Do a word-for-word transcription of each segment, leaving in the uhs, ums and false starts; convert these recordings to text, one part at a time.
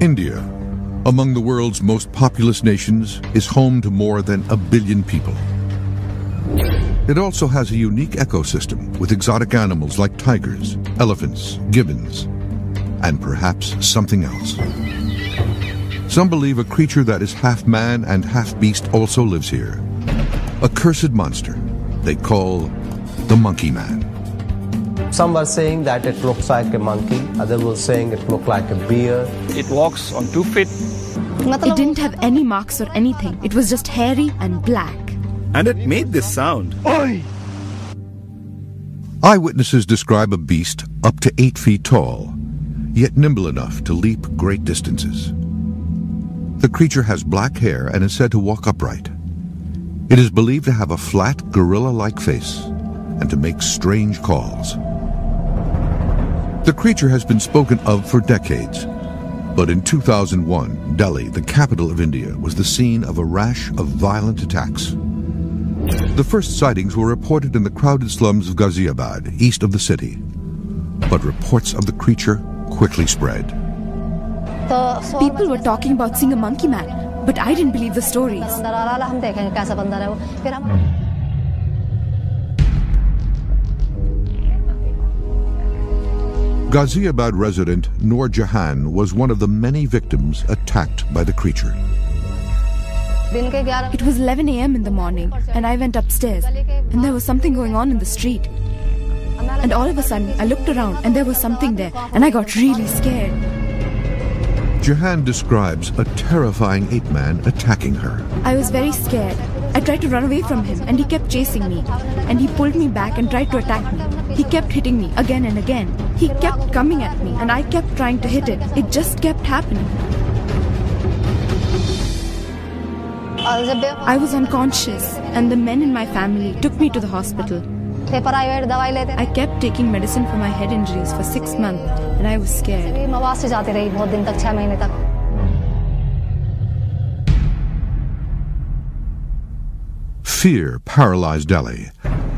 India, among the world's most populous nations, is home to more than a billion people. It also has a unique ecosystem with exotic animals like tigers, elephants, gibbons, and perhaps something else. Some believe a creature that is half man and half beast also lives here. A cursed monster they call the Monkey Man. Some were saying that it looks like a monkey, others were saying it looked like a bear. It walks on two feet. It didn't have any marks or anything. It was just hairy and black. And it made this sound. Oi! Eyewitnesses describe a beast up to eight feet tall, yet nimble enough to leap great distances. The creature has black hair and is said to walk upright. It is believed to have a flat, gorilla-like face and to make strange calls. The creature has been spoken of for decades, but in two thousand one, Delhi, the capital of India, was the scene of a rash of violent attacks. The first sightings were reported in the crowded slums of Ghaziabad, east of the city, but reports of the creature quickly spread. People were talking about seeing a monkey man, but I didn't believe the stories. Ghaziabad resident Noor Jahan was one of the many victims attacked by the creature. It was eleven A M in the morning, and I went upstairs, and there was something going on in the street. And all of a sudden, I looked around, and there was something there, and I got really scared. Jahan describes a terrifying ape man attacking her. I was very scared. I tried to run away from him, and he kept chasing me. And he pulled me back and tried to attack me. He kept hitting me again and again. He kept coming at me, and I kept trying to hit it. It just kept happening. I was unconscious, and the men in my family took me to the hospital. I kept taking medicine for my head injuries for six months, and I was scared. Fear paralyzed Delhi,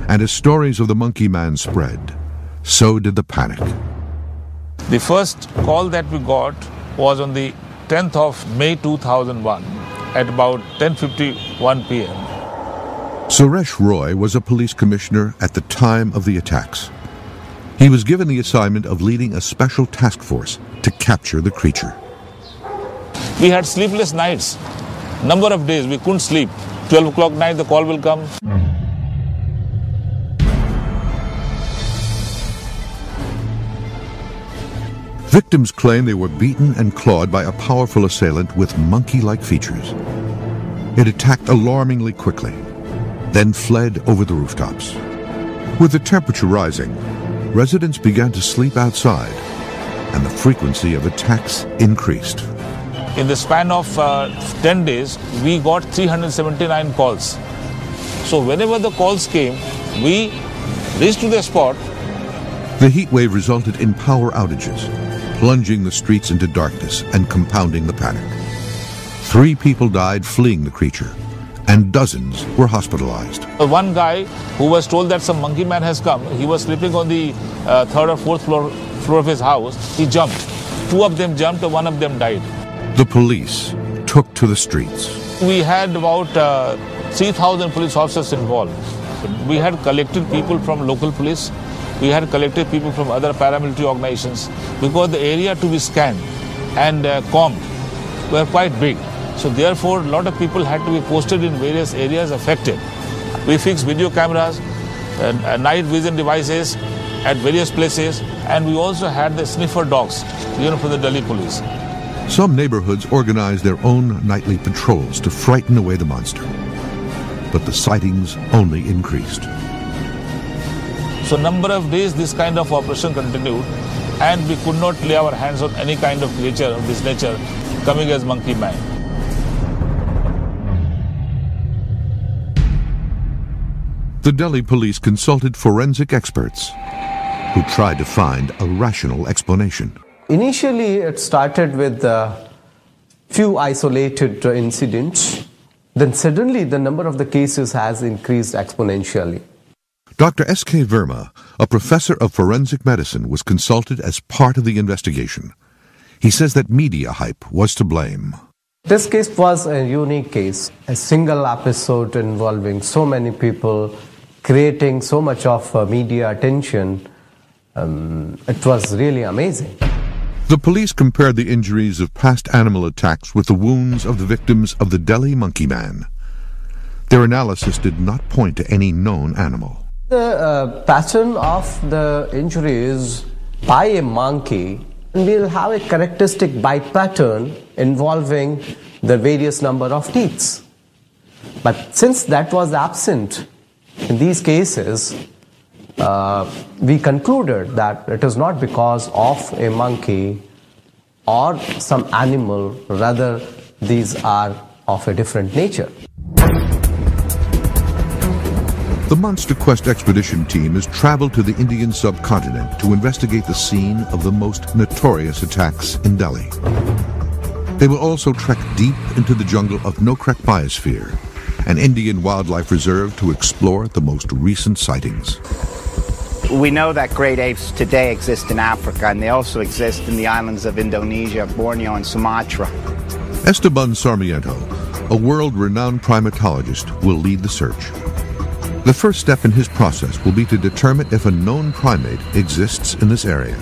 and as stories of the monkey man spread, so did the panic. The first call that we got was on the tenth of May two thousand one at about ten fifty-one P M Suresh Roy was a police commissioner at the time of the attacks. He was given the assignment of leading a special task force to capture the creature. We had sleepless nights. Number of days we couldn't sleep. twelve o'clock night the call will come. Victims claim they were beaten and clawed by a powerful assailant with monkey-like features. It attacked alarmingly quickly, then fled over the rooftops. With the temperature rising, residents began to sleep outside, and the frequency of attacks increased. In the span of uh, ten days, we got three hundred seventy-nine calls. So whenever the calls came, we reached to the spot. The heat wave resulted in power outages, plunging the streets into darkness and compounding the panic. Three people died fleeing the creature, and dozens were hospitalized. One guy who was told that some monkey man has come, he was sleeping on the uh, third or fourth floor, floor of his house. He jumped. Two of them jumped and one of them died. The police took to the streets. We had about uh, three thousand police officers involved. We had collected people from local police. We had collected people from other paramilitary organizations because the area to be scanned and uh, combed were quite big. So therefore, a lot of people had to be posted in various areas affected. We fixed video cameras, and, uh, night vision devices at various places, and we also had the sniffer dogs, you know, for the Delhi police. Some neighborhoods organized their own nightly patrols to frighten away the monster, but the sightings only increased. So number of days this kind of operation continued, and we could not lay our hands on any kind of creature of this nature coming as monkey man. The Delhi police consulted forensic experts who tried to find a rational explanation. Initially, it started with a few isolated incidents. Then suddenly, the number of the cases has increased exponentially. Doctor S K Verma, a professor of forensic medicine, was consulted as part of the investigation. He says that media hype was to blame. This case was a unique case, a single episode involving so many people, creating so much of uh, media attention. Um, it was really amazing. The police compared the injuries of past animal attacks with the wounds of the victims of the Delhi monkey man. Their analysis did not point to any known animal. The uh, pattern of the injuries by a monkey, and we'll have a characteristic bite pattern involving the various number of teeth. But since that was absent in these cases, uh, we concluded that it is not because of a monkey or some animal, rather these are of a different nature. The Monster Quest expedition team has traveled to the Indian subcontinent to investigate the scene of the most notorious attacks in Delhi. They will also trek deep into the jungle of Nokrek Biosphere, an Indian wildlife reserve, to explore the most recent sightings. We know that great apes today exist in Africa, and they also exist in the islands of Indonesia, Borneo, and Sumatra. Esteban Sarmiento, a world-renowned primatologist, will lead the search. The first step in his process will be to determine if a known primate exists in this area.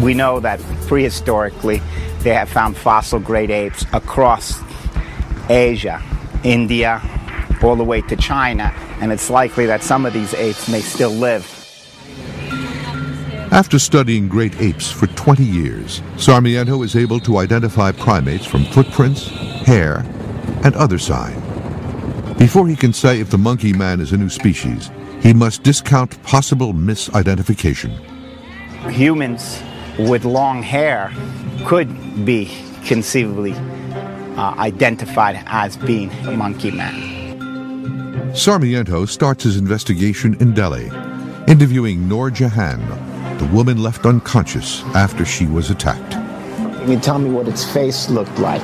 We know that prehistorically they have found fossil great apes across Asia, India, all the way to China, and it's likely that some of these apes may still live. After studying great apes for twenty years, Sarmiento is able to identify primates from footprints, hair, and other signs. Before he can say if the monkey man is a new species, he must discount possible misidentification. Humans with long hair could be conceivably uh, identified as being a monkey man. Sarmiento starts his investigation in Delhi, interviewing Noor Jahan, the woman left unconscious after she was attacked. Can you tell me what its face looked like?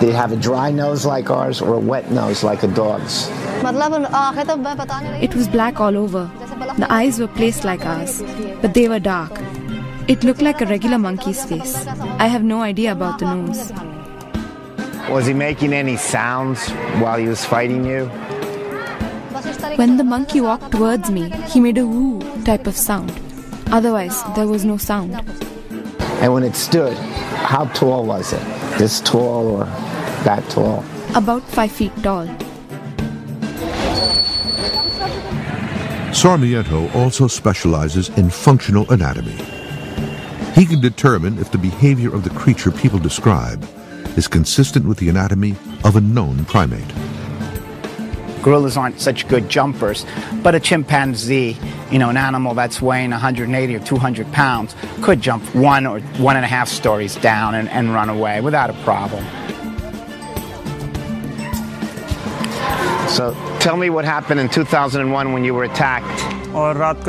Did it have a dry nose like ours or a wet nose like a dog's? It was black all over. The eyes were placed like ours, but they were dark. It looked like a regular monkey's face. I have no idea about the nose. Was he making any sounds while he was fighting you? When the monkey walked towards me, he made a woo type of sound. Otherwise, there was no sound. And when it stood, how tall was it? This tall or that tall? About five feet tall. Sarmiento also specializes in functional anatomy. He can determine if the behavior of the creature people describe is consistent with the anatomy of a known primate. Gorillas aren't such good jumpers, but a chimpanzee, you know, an animal that's weighing one hundred eighty or two hundred pounds, could jump one or one and a half stories down and, and run away without a problem. So tell me what happened in two thousand one when you were attacked. Around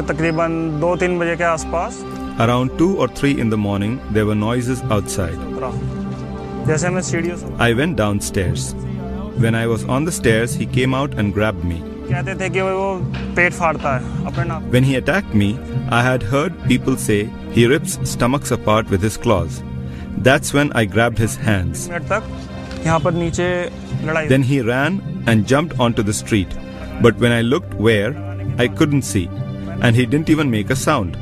two or three in the morning, there were noises outside. I went downstairs. When I was on the stairs, he came out and grabbed me. When he attacked me, I had heard people say he rips stomachs apart with his claws. That's when I grabbed his hands. Then he ran and jumped onto the street. But when I looked where, I couldn't see. And he didn't even make a sound.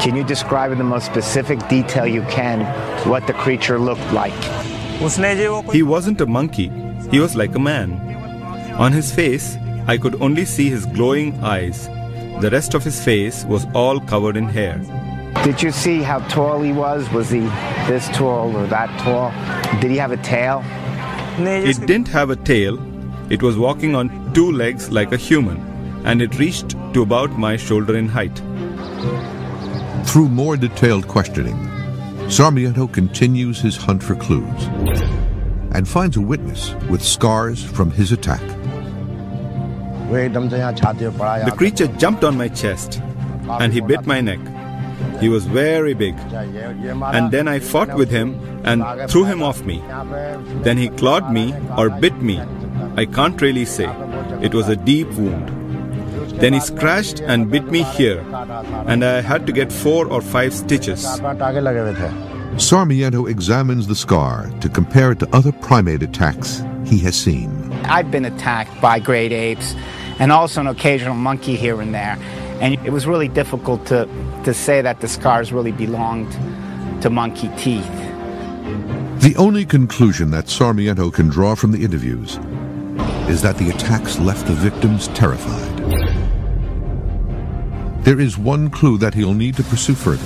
Can you describe in the most specific detail you can what the creature looked like? He wasn't a monkey. He was like a man. On his face, I could only see his glowing eyes. The rest of his face was all covered in hair. Did you see how tall he was? Was he this tall or that tall? Did he have a tail? It didn't have a tail. It was walking on two legs like a human, and it reached to about my shoulder in height. Through more detailed questioning, Sarmiento continues his hunt for clues and finds a witness with scars from his attack. The creature jumped on my chest and he bit my neck. He was very big. And then I fought with him and threw him off me. Then he clawed me or bit me. I can't really say. It was a deep wound. Then he scratched and bit me here, and I had to get four or five stitches. Sarmiento examines the scar to compare it to other primate attacks he has seen. I've been attacked by great apes and also an occasional monkey here and there. And it was really difficult to, to say that the scars really belonged to monkey teeth. The only conclusion that Sarmiento can draw from the interviews is that the attacks left the victims terrified. There is one clue that he'll need to pursue further: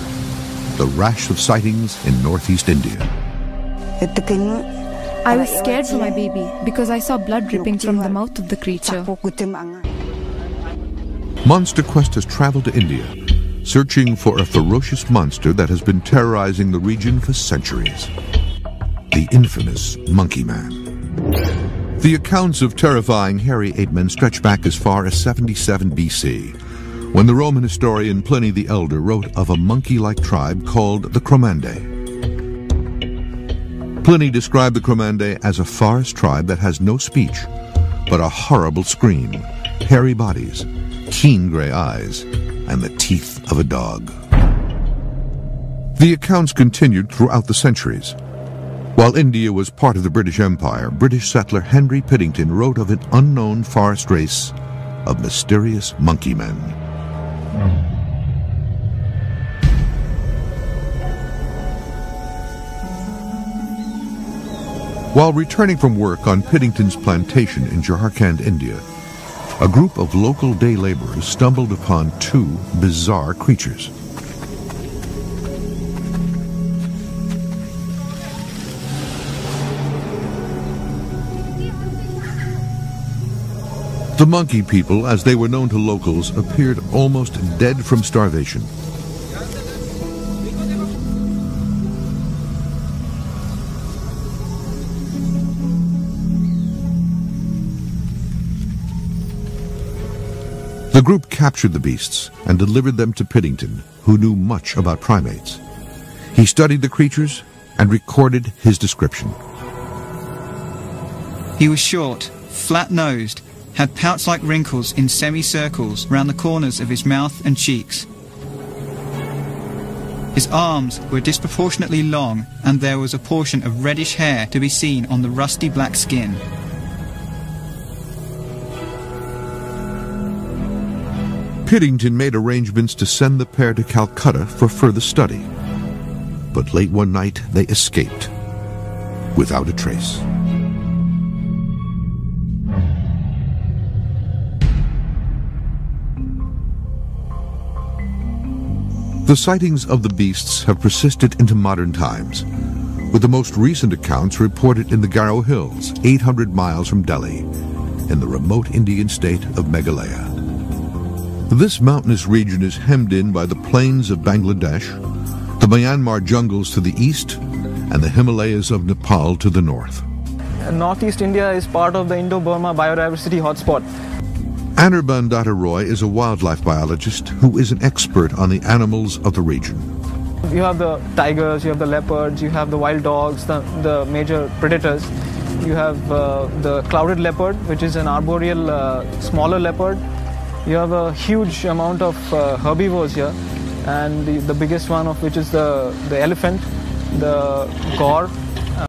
the rash of sightings in northeast India. I was scared for my baby because I saw blood dripping from the mouth of the creature. Monster Quest has traveled to India, searching for a ferocious monster that has been terrorizing the region for centuries: the infamous Monkey Man. The accounts of terrifying hairy ape men stretch back as far as seventy-seven B C, when the Roman historian Pliny the Elder wrote of a monkey-like tribe called the Cromandae. Pliny described the Cromandae as a forest tribe that has no speech, but a horrible scream, hairy bodies, keen gray eyes, and the teeth of a dog. The accounts continued throughout the centuries. While India was part of the British Empire, British settler Henry Piddington wrote of an unknown forest race of mysterious monkey men. While returning from work on Piddington's plantation in Jharkhand, India, a group of local day laborers stumbled upon two bizarre creatures. The monkey people, as they were known to locals, appeared almost dead from starvation. The group captured the beasts and delivered them to Piddington, who knew much about primates. He studied the creatures and recorded his description. He was short, flat-nosed, had pouch-like wrinkles in semicircles round the corners of his mouth and cheeks. His arms were disproportionately long, and there was a portion of reddish hair to be seen on the rusty black skin. Piddington made arrangements to send the pair to Calcutta for further study, but late one night they escaped without a trace. The sightings of the beasts have persisted into modern times, with the most recent accounts reported in the Garo Hills, eight hundred miles from Delhi, in the remote Indian state of Meghalaya. This mountainous region is hemmed in by the plains of Bangladesh, the Myanmar jungles to the east, and the Himalayas of Nepal to the north. Northeast India is part of the Indo-Burma biodiversity hotspot. Anurban Datta Roy is a wildlife biologist who is an expert on the animals of the region. You have the tigers, you have the leopards, you have the wild dogs, the, the major predators. You have uh, the clouded leopard, which is an arboreal, uh, smaller leopard. You have a huge amount of uh, herbivores here, and the, the biggest one of which is the, the elephant, the gaur,